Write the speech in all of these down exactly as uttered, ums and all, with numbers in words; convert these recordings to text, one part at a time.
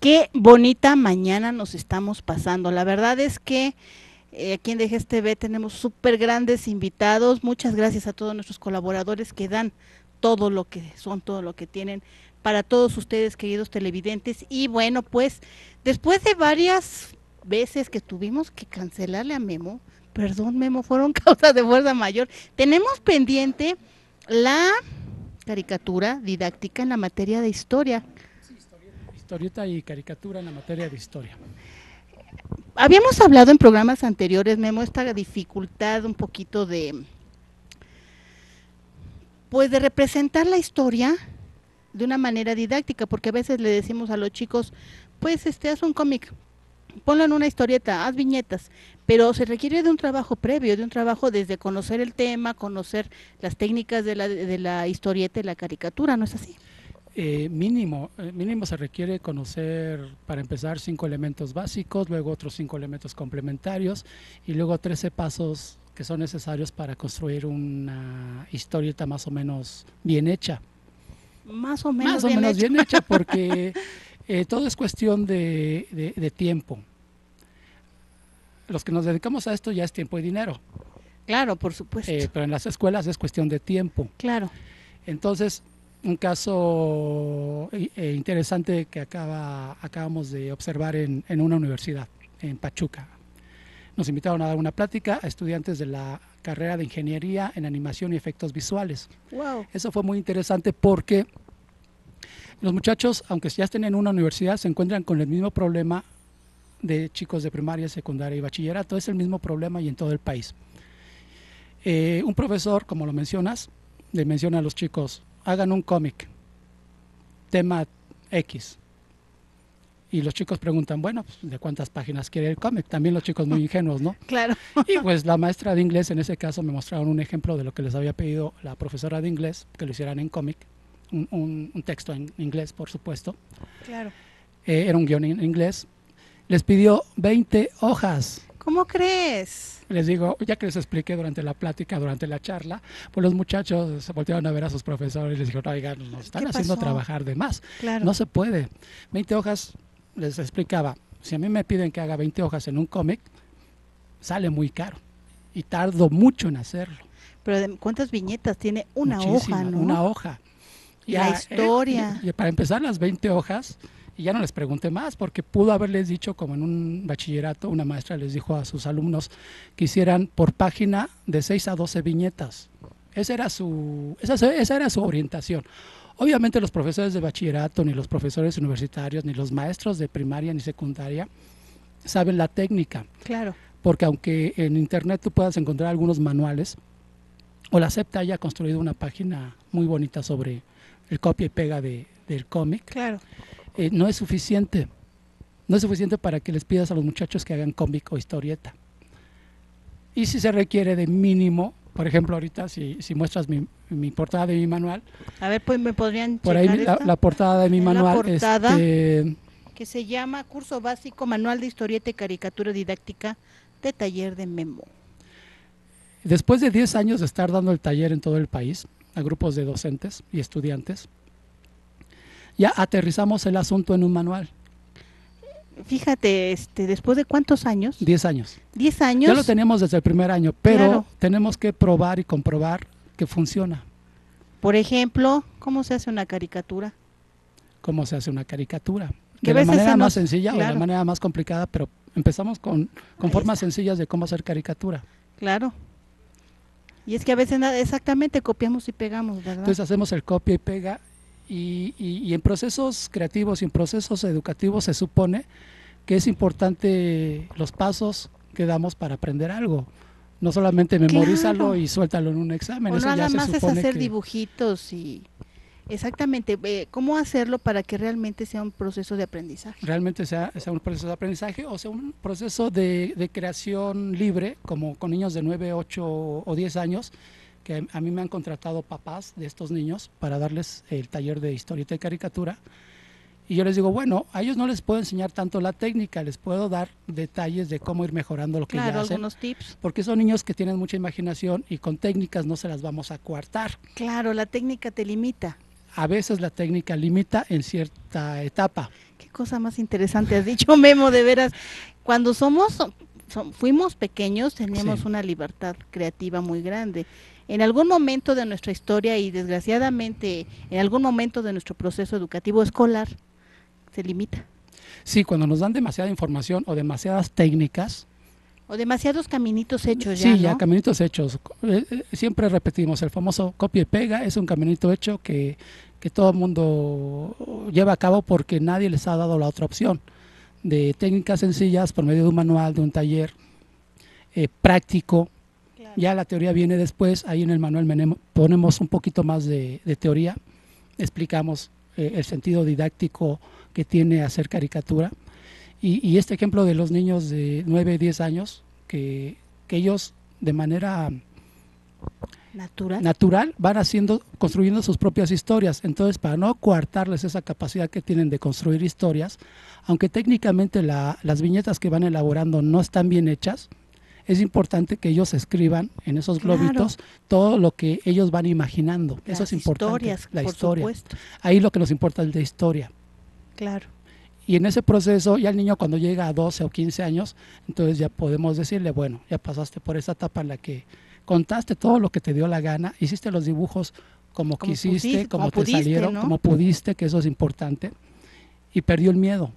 Qué bonita mañana nos estamos pasando. La verdad es que eh, aquí en D G S T V tenemos súper grandes invitados. Muchas gracias a todos nuestros colaboradores que dan todo lo que son, todo lo que tienen para todos ustedes, queridos televidentes. Y bueno, pues después de varias veces que tuvimos que cancelarle a Memo, perdón Memo, fueron causa de fuerza mayor, tenemos pendiente la caricatura didáctica en la materia de historia. Historieta y caricatura en la materia de historia. Habíamos hablado en programas anteriores, Memo, esta dificultad un poquito de, pues de representar la historia de una manera didáctica, porque a veces le decimos a los chicos, pues este, haz un cómic, ponlo en una historieta, haz viñetas, pero se requiere de un trabajo previo, de un trabajo desde conocer el tema, conocer las técnicas de la, de la historieta y la caricatura, ¿no es así? Eh, mínimo, eh, mínimo se requiere conocer, para empezar, cinco elementos básicos, luego otros cinco elementos complementarios y luego trece pasos que son necesarios para construir una historieta más o menos bien hecha. Más o menos, más o bien, menos hecha. bien hecha, porque eh, todo es cuestión de, de, de tiempo. Los que nos dedicamos a esto ya es tiempo y dinero. Claro, por supuesto. Eh, pero en las escuelas es cuestión de tiempo. Claro. Entonces, un caso eh, interesante que acaba, acabamos de observar en, en una universidad, en Pachuca. Nos invitaron a dar una plática a estudiantes de la carrera de Ingeniería en Animación y Efectos Visuales. Wow. Eso fue muy interesante porque los muchachos, aunque ya estén en una universidad, se encuentran con el mismo problema de chicos de primaria, secundaria y bachillerato. Es el mismo problema y en todo el país. Eh, un profesor, como lo mencionas, le menciona a los chicos, hagan un cómic, tema X. Y los chicos preguntan, bueno, pues, ¿de cuántas páginas quiere el cómic? También los chicos muy ingenuos, ¿no? Claro. Y pues la maestra de inglés, en ese caso, me mostraron un ejemplo de lo que les había pedido la profesora de inglés, que lo hicieran en cómic, un, un, un texto en inglés, por supuesto. Claro. Eh, era un guión en inglés. Les pidió veinte hojas. ¿Cómo crees? Les digo, ya que les expliqué durante la plática, durante la charla, pues los muchachos se voltearon a ver a sus profesores y les dijeron, oigan, nos están haciendo trabajar de más. Claro. No se puede. veinte hojas, les explicaba, si a mí me piden que haga veinte hojas en un cómic, sale muy caro y tardo mucho en hacerlo. Pero ¿cuántas viñetas tiene una Muchísima, hoja? ¿no? Una hoja. Y la historia. Eh, y para empezar las veinte hojas. Y ya no les pregunté más, porque pudo haberles dicho, como en un bachillerato, una maestra les dijo a sus alumnos que hicieran por página de seis a doce viñetas. Esa era su, esa, esa era su orientación. Obviamente los profesores de bachillerato, ni los profesores universitarios, ni los maestros de primaria ni secundaria saben la técnica. Claro. Porque aunque en internet tú puedas encontrar algunos manuales, o la CEPTA haya construido una página muy bonita sobre el copia y pega de, del cómic. Claro. Eh, no es suficiente, no es suficiente para que les pidas a los muchachos que hagan cómic o historieta. Y si se requiere de mínimo, por ejemplo ahorita si, si muestras mi, mi portada de mi manual. A ver, pues me podrían Por ahí la, la portada de mi manual. La portada este, que se llama Curso Básico, Manual de Historieta y Caricatura Didáctica de Taller de Memo. Después de diez años de estar dando el taller en todo el país, a grupos de docentes y estudiantes, ya aterrizamos el asunto en un manual. Fíjate, este, ¿después de cuántos años? Diez años. Diez años. Ya lo tenemos desde el primer año, pero claro, tenemos que probar y comprobar que funciona. Por ejemplo, ¿cómo se hace una caricatura? ¿Cómo se hace una caricatura? De la manera nos... más sencilla, claro, o de la manera más complicada, pero empezamos con, con formas sencillas de cómo hacer caricatura. Claro. Y es que a veces exactamente copiamos y pegamos, ¿verdad? Entonces hacemos el copia y pega. Y, y, y en procesos creativos y en procesos educativos se supone que es importante los pasos que damos para aprender algo. No solamente memorízalo, claro, y suéltalo en un examen. O Eso nada ya más se supone es hacer que... dibujitos y… Exactamente. Eh, ¿Cómo hacerlo para que realmente sea un proceso de aprendizaje? Realmente sea, sea un proceso de aprendizaje o sea un proceso de, de creación libre, como con niños de nueve, ocho o diez años, que a mí me han contratado papás de estos niños para darles el taller de historieta y caricatura. Y yo les digo, bueno, a ellos no les puedo enseñar tanto la técnica, les puedo dar detalles de cómo ir mejorando lo que claro, ya hacen. Algunos tips. Porque son niños que tienen mucha imaginación y con técnicas no se las vamos a coartar. Claro, la técnica te limita. a veces la técnica limita en cierta etapa. Qué cosa más interesante has dicho, Memo, de veras. Cuando somos, so, fuimos pequeños, teníamos sí. una libertad creativa muy grande. En algún momento de nuestra historia y desgraciadamente en algún momento de nuestro proceso educativo escolar se limita. Sí, cuando nos dan demasiada información o demasiadas técnicas. O demasiados caminitos hechos ya, Sí, ¿no? ya caminitos hechos. Siempre repetimos, el famoso copia y pega es un caminito hecho que, que todo el mundo lleva a cabo porque nadie les ha dado la otra opción. De técnicas sencillas por medio de un manual, de un taller eh, práctico. Claro. Ya la teoría viene después, ahí en el manual ponemos un poquito más de, de teoría, explicamos eh, el sentido didáctico que tiene hacer caricatura. Y, y este ejemplo de los niños de nueve, diez años, que, que ellos de manera natural. natural van haciendo, construyendo sus propias historias. Entonces, para no coartarles esa capacidad que tienen de construir historias, aunque técnicamente la, las viñetas que van elaborando no están bien hechas, es importante que ellos escriban en esos globitos claro. todo lo que ellos van imaginando. Las Eso es importante. Historias, la por historia. Supuesto. Ahí lo que nos importa es la historia. Claro. Y en ese proceso, ya el niño cuando llega a doce o quince años, entonces ya podemos decirle, bueno, ya pasaste por esa etapa en la que contaste todo lo que te dio la gana, hiciste los dibujos como, como quisiste, pudiste, como, como te pudiste, salieron, ¿no? como pudiste, que eso es importante, y perdió el miedo.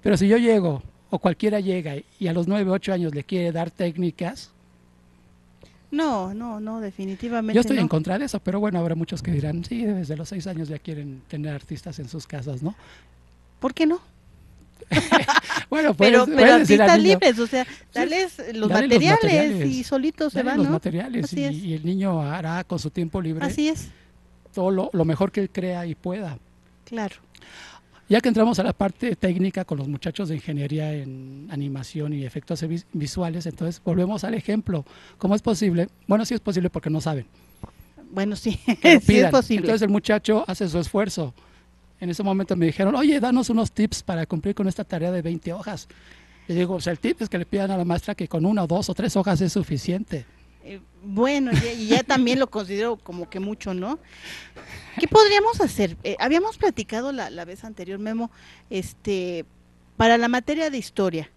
Pero si yo llego, o cualquiera llega, y a los nueve, ocho años le quiere dar técnicas... No, no, no, definitivamente Yo estoy no. en contra de eso, pero bueno, habrá muchos que dirán, sí, desde los seis años ya quieren tener artistas en sus casas, ¿no? ¿Por qué no? Bueno, pues, pero, pero artistas libres, o sea, dales los, dale materiales, los materiales y solitos se van, ¿no? los materiales Así y, es. y el niño hará con su tiempo libre Así es. todo lo, lo mejor que él crea y pueda. Claro. Ya que entramos a la parte técnica con los muchachos de ingeniería en animación y efectos visuales, entonces volvemos al ejemplo. ¿Cómo es posible? Bueno, sí es posible porque no saben. Bueno, sí, sí es posible. Entonces el muchacho hace su esfuerzo. En ese momento me dijeron, oye, danos unos tips para cumplir con esta tarea de veinte hojas. Le digo, o sea, el tip es que le pidan a la maestra que con una, dos o tres hojas es suficiente. Eh, bueno, y ya, ya también lo considero como que mucho, ¿no? ¿Qué podríamos hacer? Eh, habíamos platicado la, la vez anterior, Memo, este, para la materia de historia.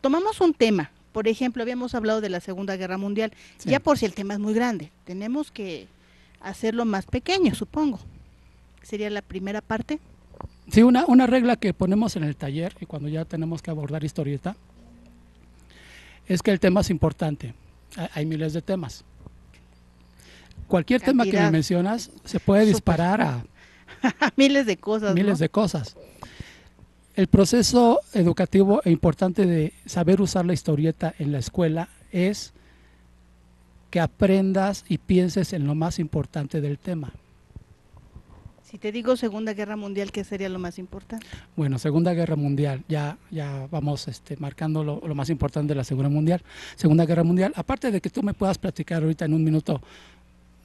Tomamos un tema, por ejemplo, habíamos hablado de la Segunda Guerra Mundial, sí. ya por si el tema es muy grande, tenemos que hacerlo más pequeño, supongo. ¿Sería la primera parte? Sí, una, una regla que ponemos en el taller, y cuando ya tenemos que abordar historieta, es que el tema es importante. Hay miles de temas. Cualquier Cantidad. tema que me mencionas se puede Super. disparar a miles de cosas. Miles ¿no? de cosas. El proceso educativo e importante de saber usar la historieta en la escuela es que aprendas y pienses en lo más importante del tema. Si te digo Segunda Guerra Mundial, ¿qué sería lo más importante? Bueno, Segunda Guerra Mundial, ya ya vamos este, marcando lo, lo más importante de la Segunda Mundial. Segunda Guerra Mundial, aparte de que tú me puedas platicar ahorita en un minuto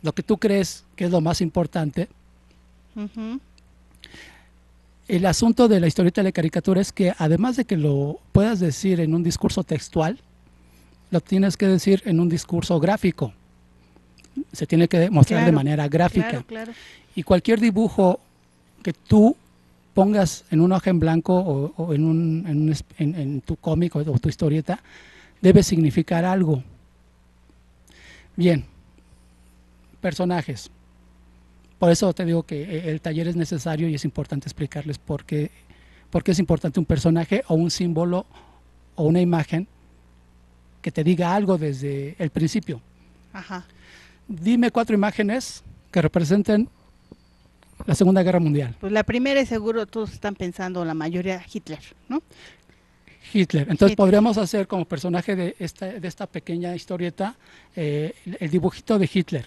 lo que tú crees que es lo más importante, uh-huh. el asunto de la historieta de la caricatura es que además de que lo puedas decir en un discurso textual, lo tienes que decir en un discurso gráfico. Se tiene que mostrar claro, de manera gráfica. Claro, claro. Y cualquier dibujo que tú pongas en una hoja en blanco o, o en, un, en, un, en, en tu cómic o, o tu historieta, debe significar algo. Bien, personajes. Por eso te digo que el taller es necesario y es importante explicarles por qué, por qué es importante un personaje o un símbolo o una imagen que te diga algo desde el principio. Ajá. Dime cuatro imágenes que representen la Segunda Guerra Mundial. Pues la primera es seguro todos están pensando, la mayoría, Hitler, ¿no? Hitler. Entonces Hitler. podríamos hacer como personaje de esta, de esta pequeña historieta eh, el dibujito de Hitler.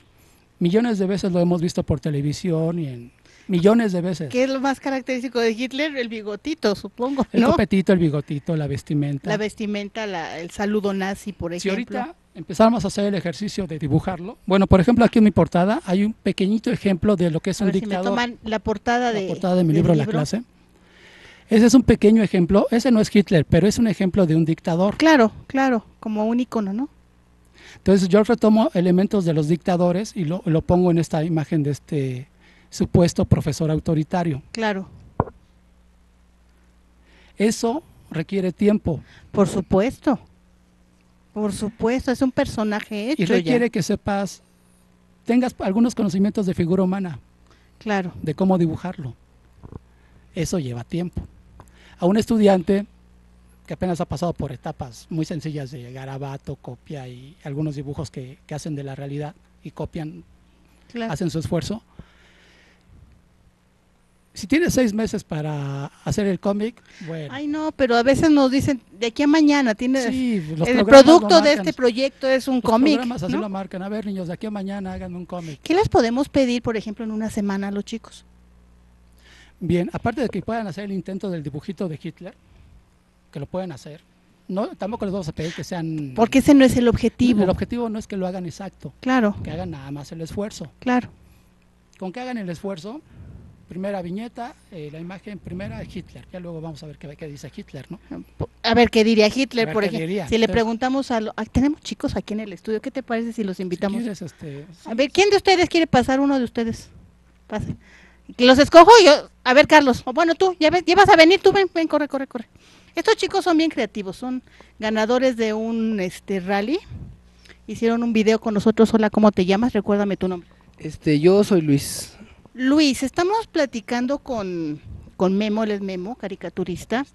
Millones de veces lo hemos visto por televisión y en millones de veces. ¿Qué es lo más característico de Hitler? El bigotito, supongo, ¿no? El copetito, el bigotito, la vestimenta. La vestimenta, la, el saludo nazi, por ejemplo. Si ahorita empezamos a hacer el ejercicio de dibujarlo. Bueno, por ejemplo, aquí en mi portada hay un pequeñito ejemplo de lo que es a un ver dictador. Si me toman la portada de, la portada de mi libro, libro La Clase. Ese es un pequeño ejemplo. Ese no es Hitler, pero es un ejemplo de un dictador. Claro, claro, como un icono, ¿no? Entonces yo retomo elementos de los dictadores y lo, lo pongo en esta imagen de este supuesto profesor autoritario. Claro. Eso requiere tiempo. Por supuesto. Por supuesto, es un personaje hecho. Y requiere ya. que sepas, tengas algunos conocimientos de figura humana. Claro. De cómo dibujarlo. Eso lleva tiempo. A un estudiante que apenas ha pasado por etapas muy sencillas de garabato, copia y algunos dibujos que, que hacen de la realidad y copian, claro. hacen su esfuerzo. Si tienes seis meses para hacer el cómic, bueno. Ay, no, pero a veces nos dicen, de aquí a mañana, tienes sí, el producto de este proyecto es un cómic. Los programas así ¿no? lo marcan, a ver niños, de aquí a mañana háganme un cómic. ¿Qué les podemos pedir, por ejemplo, en una semana a los chicos? Bien, aparte de que puedan hacer el intento del dibujito de Hitler, que lo pueden hacer. No, tampoco les vamos a pedir que sean… Porque ese no es el objetivo. El objetivo no es que lo hagan exacto. Claro. Que hagan nada más el esfuerzo. Claro. Con que hagan el esfuerzo, primera viñeta, eh, la imagen primera de Hitler. Ya luego vamos a ver qué, qué dice Hitler, ¿no? A ver qué diría Hitler, por ejemplo. Diría. Si Entonces, le preguntamos a… Lo, tenemos chicos aquí en el estudio, ¿qué te parece si los invitamos? Si quieres, este, a ver, ¿quién de ustedes quiere pasar? Uno de ustedes. Pase. Los escojo yo. A ver, Carlos. Bueno, tú, ya, ves, ya vas a venir, tú ven, ven, corre, corre, corre. Estos chicos son bien creativos, son ganadores de un este rally. Hicieron un video con nosotros. Hola, ¿cómo te llamas? Recuérdame tu nombre. Este, yo soy Luis. Luis, estamos platicando con, con Memo, él es Memo, caricaturista.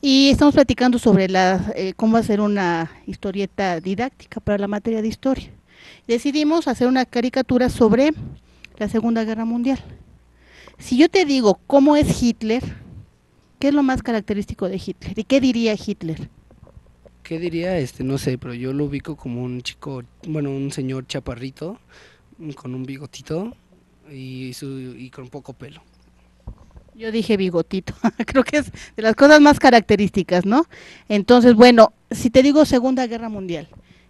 Y estamos platicando sobre la, eh, cómo hacer una historieta didáctica para la materia de historia. Decidimos hacer una caricatura sobre la Segunda Guerra Mundial. Si yo te digo cómo es Hitler, ¿qué es lo más característico de Hitler? ¿Y qué diría Hitler? ¿Qué diría? Este, no sé, pero yo lo ubico como un chico, bueno, un señor chaparrito, con un bigotito y, su, y con poco pelo. Yo dije bigotito, creo que es de las cosas más características, ¿no? Entonces, bueno, si te digo Segunda Guerra Mundial,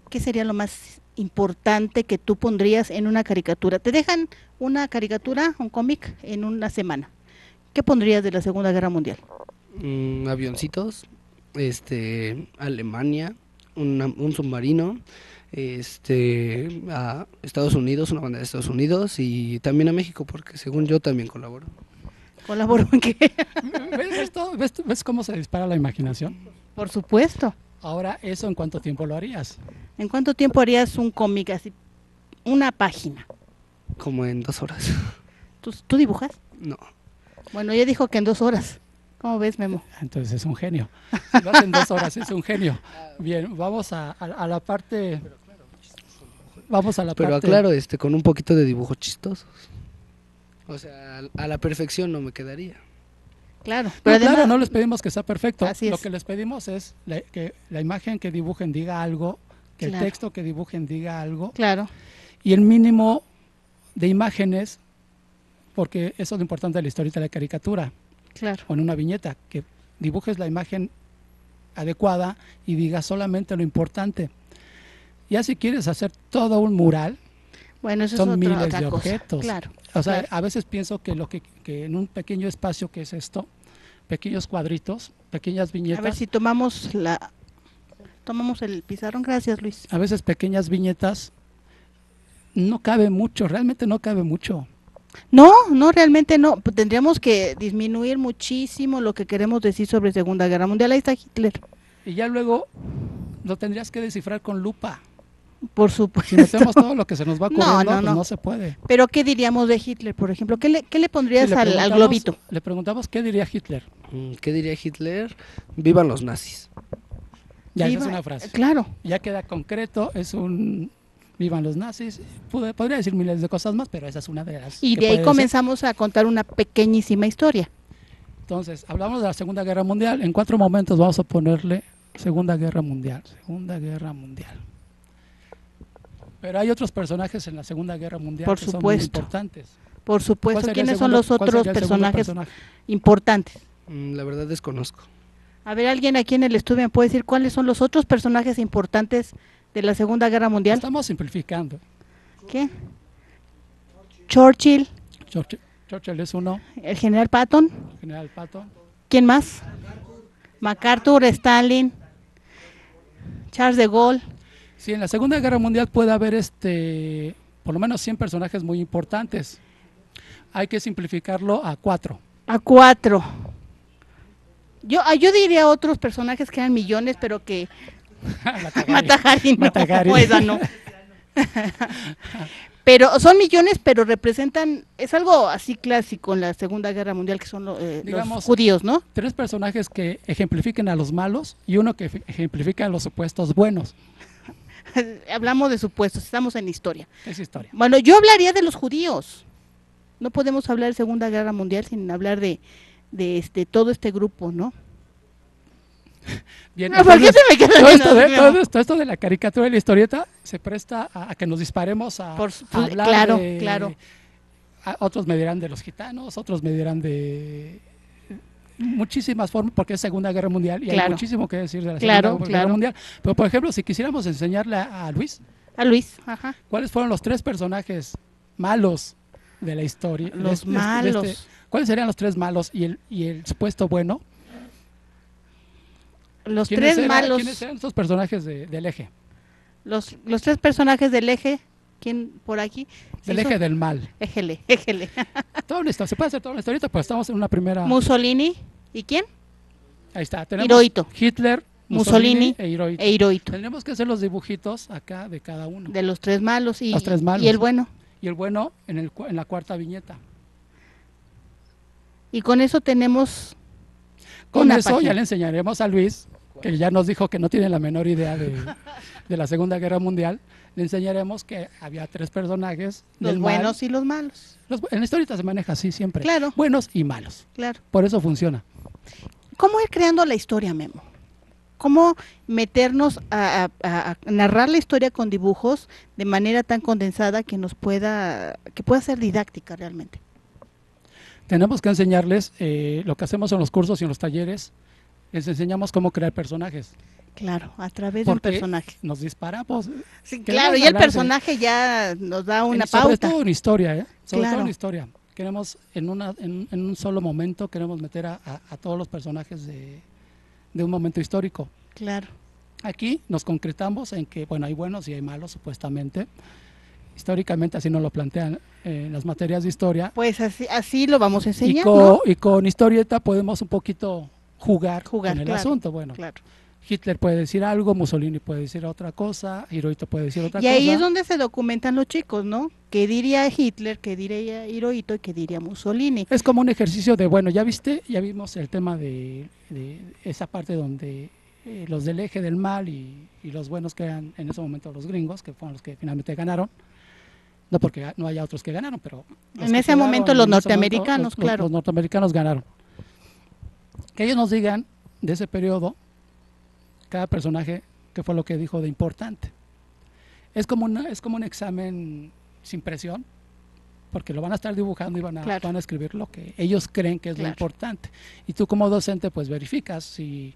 ¿qué sería lo más importante que tú pondrías en una caricatura? Te dejan una caricatura, un cómic, en una semana. ¿Qué pondrías de la Segunda Guerra Mundial? Mm, avioncitos, este, Alemania, una, un submarino, este, a Estados Unidos, una banda de Estados Unidos y también a México, porque según yo también colaboro. ¿Colaboro en qué? ¿Ves esto? ¿Ves, ¿Ves cómo se dispara la imaginación? Por supuesto. Ahora, ¿eso en cuánto tiempo lo harías? ¿En cuánto tiempo harías un cómic así, una página? Como en dos horas. ¿Tú, tú dibujas? No. Bueno, ella dijo que en dos horas. ¿Cómo ves, Memo? Entonces es un genio. Si lo hace en dos horas, es un genio. Bien, vamos a, a, a la parte… Vamos a la Pero parte… Pero aclaro, este, con un poquito de dibujos chistosos. O sea, a, a la perfección no me quedaría. Claro. Pero no, además, claro, no les pedimos que sea perfecto. Así es. Lo que les pedimos es la, que la imagen que dibujen diga algo, que claro. el texto que dibujen diga algo. Claro. Y el mínimo de imágenes… Porque eso es lo importante de la historieta de la caricatura. Claro. O en una viñeta, que dibujes la imagen adecuada y digas solamente lo importante. Ya si quieres hacer todo un mural, bueno, eso son es otra, miles otra de cosa. objetos. Claro. O sea, claro. a veces pienso que lo que, que en un pequeño espacio que es esto, pequeños cuadritos, pequeñas viñetas. A ver si tomamos la, tomamos el pizarrón, gracias Luis. A veces pequeñas viñetas no cabe mucho, realmente no cabe mucho. No, no, realmente no. Tendríamos que disminuir muchísimo lo que queremos decir sobre Segunda Guerra Mundial. Ahí está Hitler. Y ya luego lo tendrías que descifrar con lupa. Por supuesto. Si metemos todo lo que se nos va ocurriendo, no, no, pues no. no se puede. Pero ¿qué diríamos de Hitler, por ejemplo? ¿Qué le, qué le pondrías sí, le al, al globito? Le preguntamos ¿qué diría Hitler? ¿Qué diría Hitler? ¡Vivan los nazis! Ya Viva, esa es una frase. Claro. Ya queda concreto, es un… Vivan los nazis, podría decir miles de cosas más, pero esa es una de las… Y de ahí comenzamos a contar una pequeñísima historia. Entonces, hablamos de la Segunda Guerra Mundial, en cuatro momentos vamos a ponerle Segunda Guerra Mundial, Segunda Guerra Mundial. Pero hay otros personajes en la Segunda Guerra Mundial Por que supuesto. son muy importantes. Por supuesto, ¿quiénes segundo, son los otros personajes personaje? importantes? La verdad desconozco. A ver, alguien aquí en el estudio me puede decir cuáles son los otros personajes importantes de la Segunda Guerra Mundial. Estamos simplificando. ¿Qué? Churchill. Churchill, Churchill es uno. El general Patton. El general Patton. ¿Quién más? MacArthur, Stalin, Charles de Gaulle. Sí, en la Segunda Guerra Mundial puede haber este, por lo menos cien personajes muy importantes. hay que simplificarlo a cuatro. A cuatro. Yo, yo diría otros personajes que eran millones, pero que... Mata Hari, no, no, esa no. Pero son millones, pero representan, es algo así clásico en la Segunda Guerra Mundial, que son lo, eh, digamos, los judíos, ¿no? Tres personajes que ejemplifiquen a los malos y uno que ejemplifica a los supuestos buenos. Hablamos de supuestos, estamos en historia. Es historia. Bueno, yo hablaría de los judíos. No podemos hablar de Segunda Guerra Mundial sin hablar de, de este, todo este grupo, ¿no? Bien, no, entonces, ¿por qué se me todo, esto de, todo, esto, todo esto de la caricatura y la historieta se presta a, a que nos disparemos a, Por, a hablar claro, de, claro. A, otros me dirán de los gitanos, otros me dirán de muchísimas formas, porque es Segunda Guerra Mundial y claro. Hay muchísimo que decir de la Segunda claro, Guerra claro. Mundial. Pero por ejemplo, si quisiéramos enseñarle a, a Luis, a Luis, ajá. ¿Cuáles fueron los tres personajes malos de la historia? Los de, malos. De este, ¿cuáles serían los tres malos y el, y el supuesto bueno? Los tres era, malos. ¿Quiénes eran estos personajes de, del eje? Los, los tres personajes del eje, ¿quién por aquí? Del eje del mal. Éjele, éjele. Todo listo, se puede hacer todo una historieta, pues estamos en una primera. Mussolini, ¿y quién? Ahí está, tenemos Hirohito. Hitler, Mussolini, Mussolini e, Hirohito. e Hirohito. Tenemos que hacer los dibujitos acá de cada uno. De los tres malos y, los tres malos. y el bueno. Y el bueno en, el, en la cuarta viñeta. Y con eso tenemos... Con eso página. Ya le enseñaremos a Luis, que ya nos dijo que no tiene la menor idea de, de la Segunda Guerra Mundial, le enseñaremos que había tres personajes. Los buenos mal, y los malos. Los, en la historia se maneja así siempre, claro. Buenos y malos. Claro. Por eso funciona. ¿Cómo ir creando la historia, Memo? ¿Cómo meternos a, a, a narrar la historia con dibujos de manera tan condensada que nos pueda, que pueda ser didáctica realmente? Tenemos que enseñarles, eh, lo que hacemos en los cursos y en los talleres, les enseñamos cómo crear personajes. Claro, a través de un personaje. Nos disparamos. Sí, claro, y el personaje de, ya nos da una en, pauta. Sobre todo en historia, ¿eh? Sobre claro. todo en historia. Queremos, en, una, en, en un solo momento, queremos meter a, a, a todos los personajes de, de un momento histórico. Claro. Aquí nos concretamos en que, bueno, hay buenos y hay malos, supuestamente. Históricamente así nos lo plantean eh, las materias de historia. Pues así, así lo vamos a enseñar, y con, ¿no? Y con historieta podemos un poquito jugar, jugar con el claro, asunto. Bueno, claro. Hitler puede decir algo, Mussolini puede decir otra cosa, Hirohito puede decir otra y cosa. Y ahí es donde se documentan los chicos, ¿no? ¿Qué diría Hitler, qué diría Hirohito y qué diría Mussolini? Es como un ejercicio de, bueno, ya viste, ya vimos el tema de, de esa parte donde... Eh, los del eje del mal y, y los buenos que eran en ese momento los gringos, que fueron los que finalmente ganaron. No porque no haya otros que ganaron, pero... En ese momento los norteamericanos, claro. Los norteamericanos ganaron. Que ellos nos digan, de ese periodo, cada personaje, qué fue lo que dijo de importante. Es como, una, es como un examen sin presión, porque lo van a estar dibujando y van a, claro. van a escribir lo que ellos creen que es claro. lo importante. Y tú como docente, pues verificas si...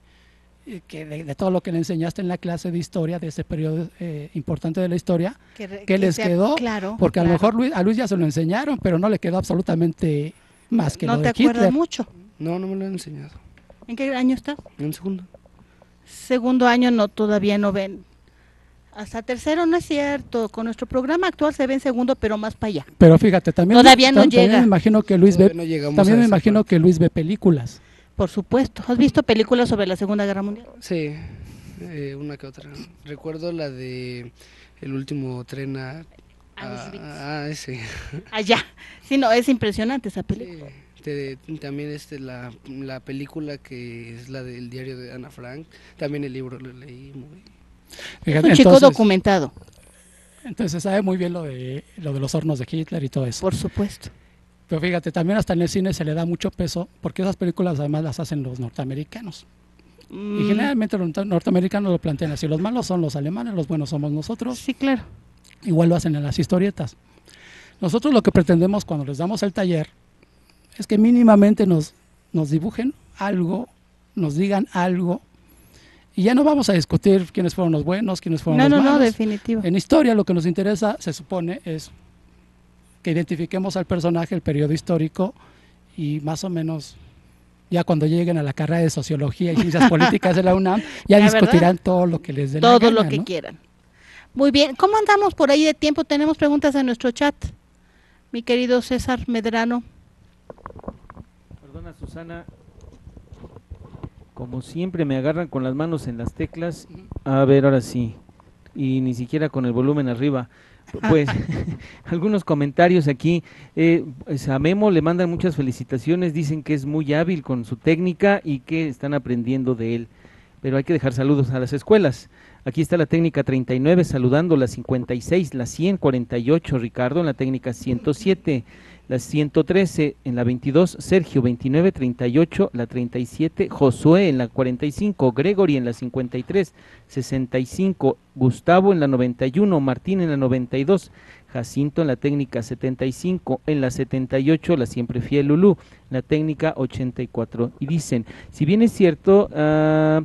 Que de, de todo lo que le enseñaste en la clase de historia, de ese periodo eh, importante de la historia, que, re, que les sea, quedó, claro, porque claro. a lo mejor Luis, a Luis ya se lo enseñaron, pero no le quedó absolutamente más que no lo de Hitler. ¿No te acuerdas mucho? No, no me lo han enseñado. ¿En qué año estás? En segundo. Segundo año no, todavía no ven. Hasta tercero no es cierto, con nuestro programa actual se ve en segundo, pero más para allá. Pero fíjate, también, todavía no también llega. Me imagino que Luis ve, no también me imagino parte. que Luis ve películas. Por supuesto. ¿Has visto películas sobre la Segunda Guerra Mundial? Sí, eh, una que otra. Recuerdo la de El último tren a... a, a ese. Allá. Sí, no, es impresionante esa película. Sí, te, también este, la, la película que es la del diario de Ana Frank, también el libro lo leí muy... Fíjate, es un chico entonces, documentado. Entonces sabe muy bien lo de, lo de los hornos de Hitler y todo eso. Por supuesto. Pero fíjate, también hasta en el cine se le da mucho peso, porque esas películas además las hacen los norteamericanos. Mm. Y generalmente los norteamericanos lo plantean así, los malos son los alemanes, los buenos somos nosotros. Sí, claro. Igual lo hacen en las historietas. Nosotros lo que pretendemos cuando les damos el taller, es que mínimamente nos, nos dibujen algo, nos digan algo, y ya no vamos a discutir quiénes fueron los buenos, quiénes fueron no, los no, malos. No, no, definitivo. En historia lo que nos interesa, se supone, es... que identifiquemos al personaje, el periodo histórico y más o menos ya cuando lleguen a la carrera de Sociología y Ciencias Políticas de la UNAM ya la discutirán verdad, todo lo que les dé todo la gana, lo que ¿no? quieran. Muy bien, ¿cómo andamos por ahí de tiempo? Tenemos preguntas en nuestro chat. mi querido César Medrano. Perdona, Susana, como siempre me agarran con las manos en las teclas, a ver, ahora sí, y ni siquiera con el volumen arriba. Pues algunos comentarios aquí, eh, a Memo le mandan muchas felicitaciones, dicen que es muy hábil con su técnica y que están aprendiendo de él, pero hay que dejar saludos a las escuelas. Aquí está la técnica treinta y nueve saludando, la cincuenta y seis, la ciento cuarenta y ocho Ricardo, en la técnica ciento siete, la ciento trece, en la veintidós Sergio, veintinueve, treinta y ocho, la treinta y siete Josué, en la cuarenta y cinco Gregory, en la cincuenta y tres, sesenta y cinco Gustavo, en la noventa y uno Martín, en la noventa y dos Jacinto, en la técnica setenta y cinco, en la setenta y ocho, la siempre fiel Lulú, la técnica ochenta y cuatro. Y dicen, si bien es cierto, uh,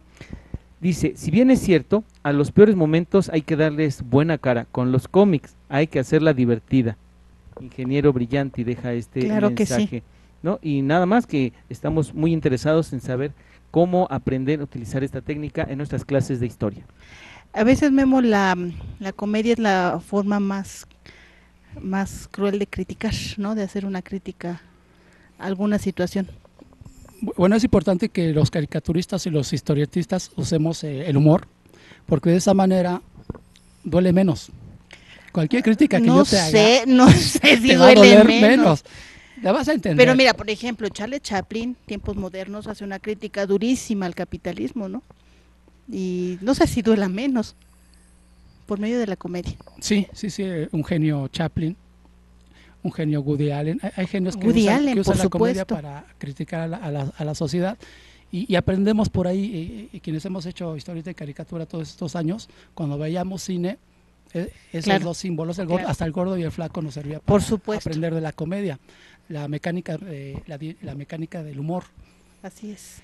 dice, si bien es cierto, a los peores momentos hay que darles buena cara, con los cómics hay que hacerla divertida. Ingeniero brillante, y deja este claro mensaje, que sí, ¿no? Y nada más que estamos muy interesados en saber cómo aprender a utilizar esta técnica en nuestras clases de historia. A veces, Memo, la, la comedia es la forma más más cruel de criticar, ¿no? De hacer una crítica a alguna situación. Bueno, es importante que los caricaturistas y los historietistas usemos eh, el humor, porque de esa manera duele menos. Cualquier crítica que no yo te sé, haga, no sé si te va a doler menos. menos. La vas a entender. Pero mira, por ejemplo, Charles Chaplin, Tiempos Modernos, hace una crítica durísima al capitalismo, ¿no? Y no sé si duela menos. Por medio de la comedia. Sí, sí, sí, un genio Chaplin, un genio Woody Allen. Hay, hay genios que Woody usan, Allen, que usan la comedia para criticar a la, a la, a la sociedad y, y aprendemos por ahí, y, y quienes hemos hecho historias de caricatura todos estos años, cuando veíamos cine, eh, esos claro. dos símbolos, el gordo, claro. hasta el gordo y el flaco nos servía para por supuesto. aprender de la comedia, la mecánica, eh, la, la mecánica del humor. Así es.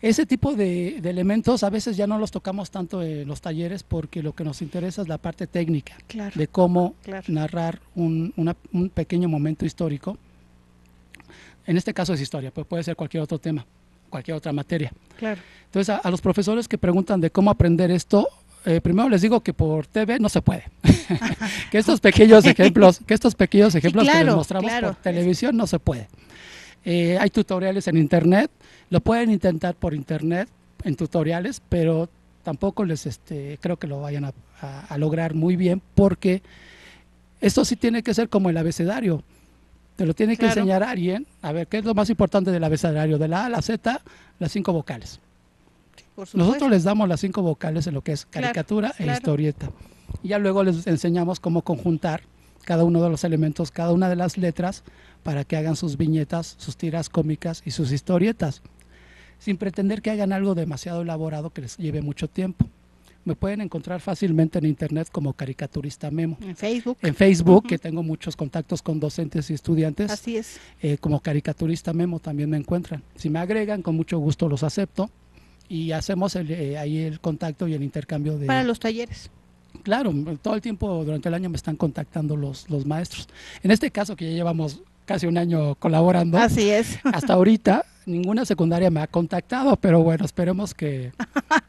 Ese tipo de, de elementos a veces ya no los tocamos tanto en los talleres porque lo que nos interesa es la parte técnica, claro, de cómo claro. narrar un, una, un pequeño momento histórico. En este caso es historia, pero puede ser cualquier otro tema, cualquier otra materia. Claro. Entonces a, a los profesores que preguntan de cómo aprender esto, eh, primero les digo que por T V no se puede. Que estos pequeños ejemplos que, estos pequeños ejemplos sí, claro, que les mostramos claro. por televisión no se puede. Eh, hay tutoriales en internet, lo pueden intentar por internet, en tutoriales, pero tampoco les este, creo que lo vayan a, a, a lograr muy bien, porque esto sí tiene que ser como el abecedario, te lo tiene claro. que enseñar a alguien, a ver, ¿qué es lo más importante del abecedario? De la A a la Z, las cinco vocales. Por Nosotros les damos las cinco vocales en lo que es caricatura claro, e claro. historieta, y ya luego les enseñamos cómo conjuntar cada uno de los elementos, cada una de las letras, para que hagan sus viñetas, sus tiras cómicas y sus historietas, sin pretender que hagan algo demasiado elaborado que les lleve mucho tiempo. Me pueden encontrar fácilmente en internet como Caricaturista Memo. En Facebook. En Facebook, uh-huh. que tengo muchos contactos con docentes y estudiantes. Así es. Eh, como Caricaturista Memo también me encuentran. Si me agregan, con mucho gusto los acepto y hacemos el, eh, ahí el contacto y el intercambio de… Para los talleres. Claro, todo el tiempo durante el año me están contactando los, los maestros. En este caso que ya llevamos casi un año colaborando. Así es. Hasta ahorita ninguna secundaria me ha contactado, pero bueno, esperemos que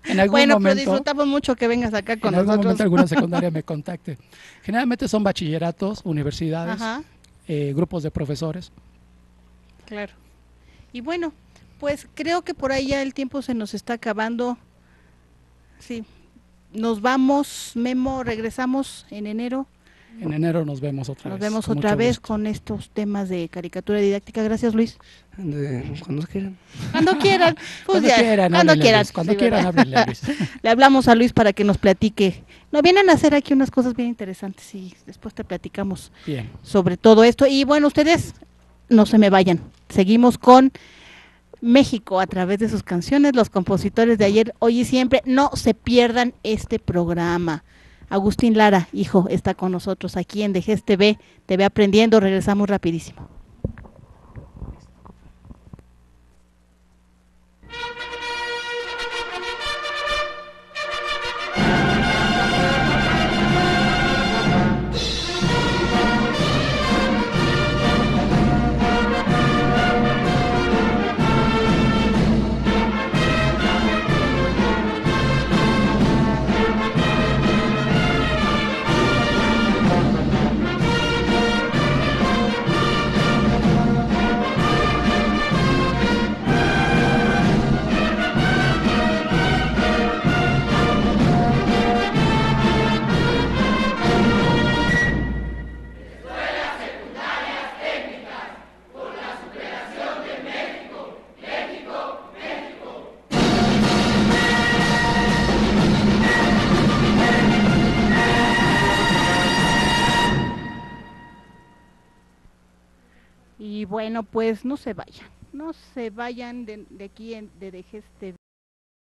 en algún bueno, momento… Bueno, pero disfrutamos mucho que vengas acá con en nosotros. En algún momento alguna secundaria me contacte. Generalmente son bachilleratos, universidades, eh, grupos de profesores. Claro. Y bueno, pues creo que por ahí ya el tiempo se nos está acabando. Sí. Nos vamos, Memo, regresamos en enero. En enero nos vemos otra nos vez. Nos vemos otra vez gusto. con estos temas de caricatura didáctica. Gracias, Luis. De, cuando quieran. Cuando quieran. Pues cuando, ya, quieran cuando quieran. Luis, cuando sí, quieran, háblenle, Luis. Le hablamos a Luis para que nos platique. Nos vienen a hacer aquí unas cosas bien interesantes y después te platicamos bien sobre todo esto. Y bueno, ustedes no se me vayan. Seguimos con México a través de sus canciones, los compositores de ayer, hoy y siempre. No se pierdan este programa. Agustín Lara, hijo, está con nosotros aquí en D G S T V, T V Aprendiendo. Regresamos rapidísimo. bueno, pues no se vayan, no se vayan de, de aquí, en, de D G S T V.